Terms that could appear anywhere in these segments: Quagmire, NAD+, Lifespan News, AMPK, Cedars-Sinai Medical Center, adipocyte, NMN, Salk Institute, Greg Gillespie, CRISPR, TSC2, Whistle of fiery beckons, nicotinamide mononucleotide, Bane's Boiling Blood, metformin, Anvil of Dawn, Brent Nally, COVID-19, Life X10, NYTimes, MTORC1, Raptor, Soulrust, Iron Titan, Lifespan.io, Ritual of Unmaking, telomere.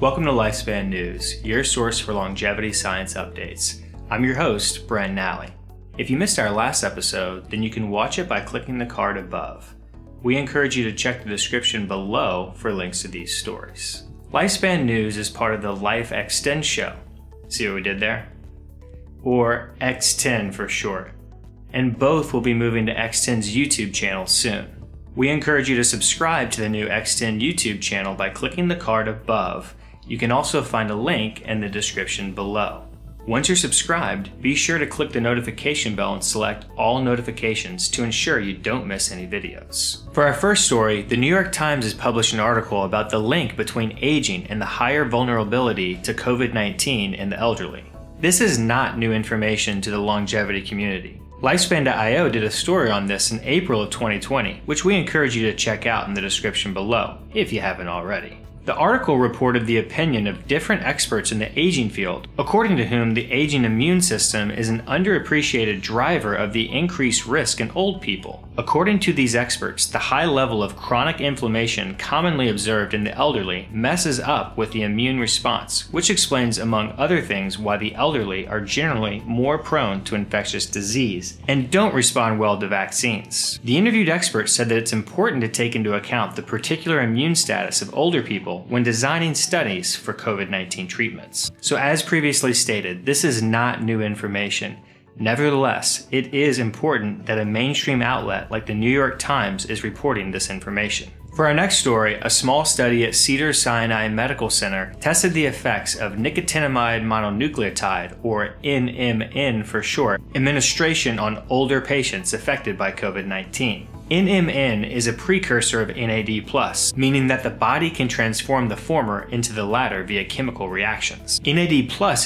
Welcome to Lifespan News, your source for longevity science updates. I'm your host, Brent Nally. If you missed our last episode, then you can watch it by clicking the card above. We encourage you to check the description below for links to these stories. Lifespan News is part of the Life X10 show. See what we did there? Or X10 for short. And both will be moving to X10's YouTube channel soon. We encourage you to subscribe to the new X10 YouTube channel by clicking the card above. You can also find a link in the description below. Once you're subscribed, be sure to click the notification bell and select all notifications to ensure you don't miss any videos. For our first story, the New York Times has published an article about the link between aging and the higher vulnerability to COVID-19 in the elderly. This is not new information to the longevity community. Lifespan.io did a story on this in April of 2020, which we encourage you to check out in the description below, if you haven't already. The article reported the opinion of different experts in the aging field, according to whom the aging immune system is an underappreciated driver of the increased risk in old people. According to these experts, the high level of chronic inflammation commonly observed in the elderly messes up with the immune response, which explains, among other things, why the elderly are generally more prone to infectious disease and don't respond well to vaccines. The interviewed experts said that it's important to take into account the particular immune status of older people when designing studies for COVID-19 treatments. So as previously stated, this is not new information. Nevertheless, it is important that a mainstream outlet like the New York Times is reporting this information. For our next story, a small study at Cedars-Sinai Medical Center tested the effects of nicotinamide mononucleotide, or NMN for short, administration on older patients affected by COVID-19. NMN is a precursor of NAD+, meaning that the body can transform the former into the latter via chemical reactions. NAD+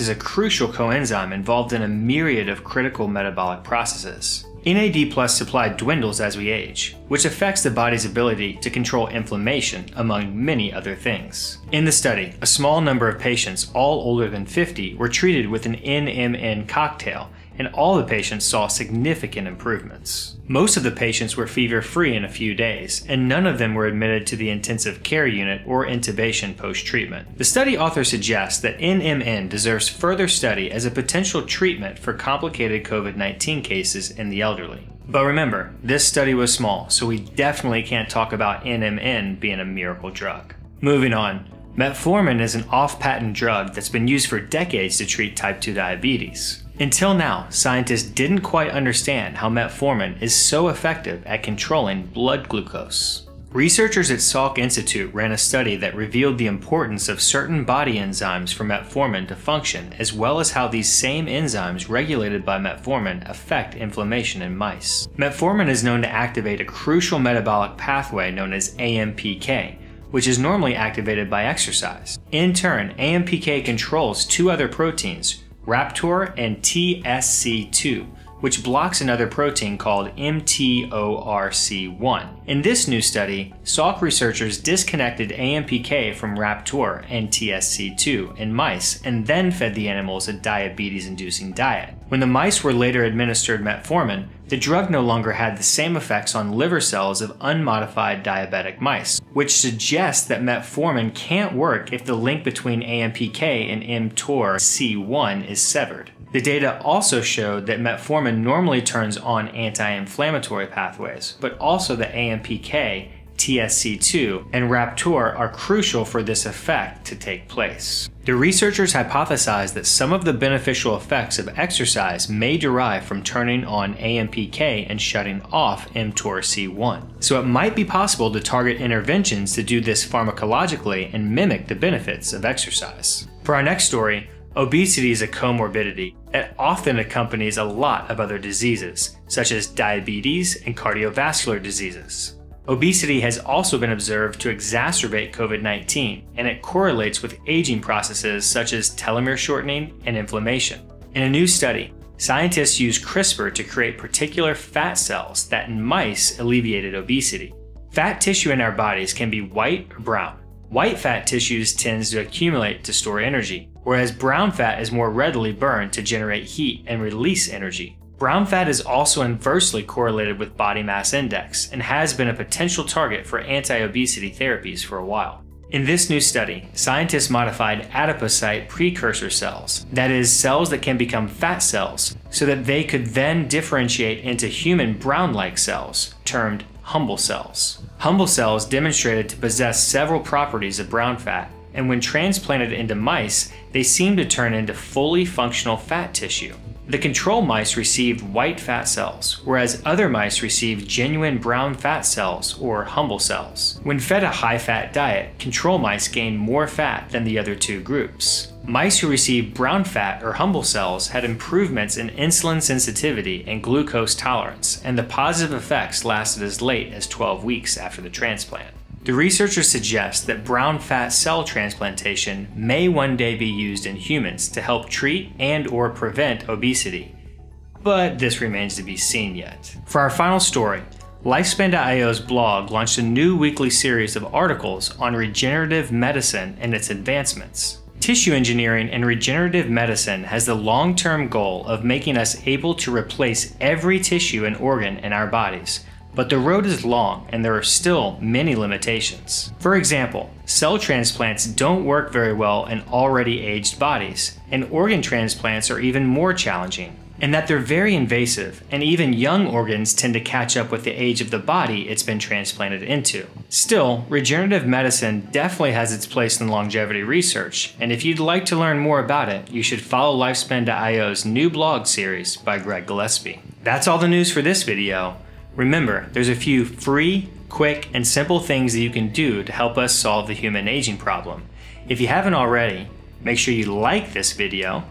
is a crucial coenzyme involved in a myriad of critical metabolic processes. NAD+ supply dwindles as we age, which affects the body's ability to control inflammation, among many other things. In the study, a small number of patients, all older than 50, were treated with an NMN cocktail, and all the patients saw significant improvements. Most of the patients were fever-free in a few days, and none of them were admitted to the intensive care unit or intubation post-treatment. The study author suggests that NMN deserves further study as a potential treatment for complicated COVID-19 cases in the elderly. But remember, this study was small, so we definitely can't talk about NMN being a miracle drug. Moving on. Metformin is an off-patent drug that's been used for decades to treat type 2 diabetes. Until now, scientists didn't quite understand how metformin is so effective at controlling blood glucose. Researchers at Salk Institute ran a study that revealed the importance of certain body enzymes for metformin to function, as well as how these same enzymes regulated by metformin affect inflammation in mice. Metformin is known to activate a crucial metabolic pathway known as AMPK, which is normally activated by exercise. In turn, AMPK controls two other proteins, Raptor and TSC2, which blocks another protein called MTORC1. In this new study, Salk researchers disconnected AMPK from Raptor and TSC2 in mice and then fed the animals a diabetes-inducing diet. When the mice were later administered metformin, the drug no longer had the same effects on liver cells of unmodified diabetic mice, which suggests that metformin can't work if the link between AMPK and mTORC1 is severed. The data also showed that metformin normally turns on anti-inflammatory pathways, but also the AMPK, TSC2, and Raptor are crucial for this effect to take place. The researchers hypothesized that some of the beneficial effects of exercise may derive from turning on AMPK and shutting off mTORC1. So it might be possible to target interventions to do this pharmacologically and mimic the benefits of exercise. For our next story, obesity is a comorbidity that often accompanies a lot of other diseases, such as diabetes and cardiovascular diseases. Obesity has also been observed to exacerbate COVID-19, and it correlates with aging processes such as telomere shortening and inflammation. In a new study, scientists used CRISPR to create particular fat cells that in mice alleviated obesity. Fat tissue in our bodies can be white or brown. White fat tissues tends to accumulate to store energy, whereas brown fat is more readily burned to generate heat and release energy. Brown fat is also inversely correlated with body mass index and has been a potential target for anti-obesity therapies for a while. In this new study, scientists modified adipocyte precursor cells, that is, cells that can become fat cells, so that they could then differentiate into human brown-like cells, termed humble cells. Humble cells demonstrated to possess several properties of brown fat, and when transplanted into mice, they seemed to turn into fully functional fat tissue. The control mice received white fat cells, whereas other mice received genuine brown fat cells, or humble cells. When fed a high-fat diet, control mice gained more fat than the other two groups. Mice who received brown fat or humble cells had improvements in insulin sensitivity and glucose tolerance, and the positive effects lasted as late as 12 weeks after the transplant. The researchers suggest that brown fat cell transplantation may one day be used in humans to help treat and/or prevent obesity, but this remains to be seen yet. For our final story, Lifespan.io's blog launched a new weekly series of articles on regenerative medicine and its advancements. Tissue engineering and regenerative medicine has the long-term goal of making us able to replace every tissue and organ in our bodies. But the road is long, and there are still many limitations. For example, cell transplants don't work very well in already aged bodies, and organ transplants are even more challenging, in that they're very invasive, and even young organs tend to catch up with the age of the body it's been transplanted into. Still, regenerative medicine definitely has its place in longevity research, and if you'd like to learn more about it, you should follow Lifespan.io's new blog series by Greg Gillespie. That's all the news for this video. Remember, there's a few free, quick, and simple things that you can do to help us solve the human aging problem. If you haven't already, make sure you like this video,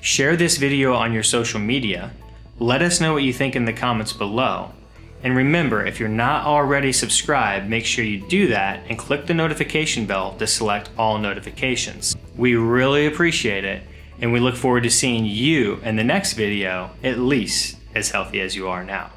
share this video on your social media, let us know what you think in the comments below, and remember, if you're not already subscribed, make sure you do that and click the notification bell to select all notifications. We really appreciate it, and we look forward to seeing you in the next video, at least as healthy as you are now.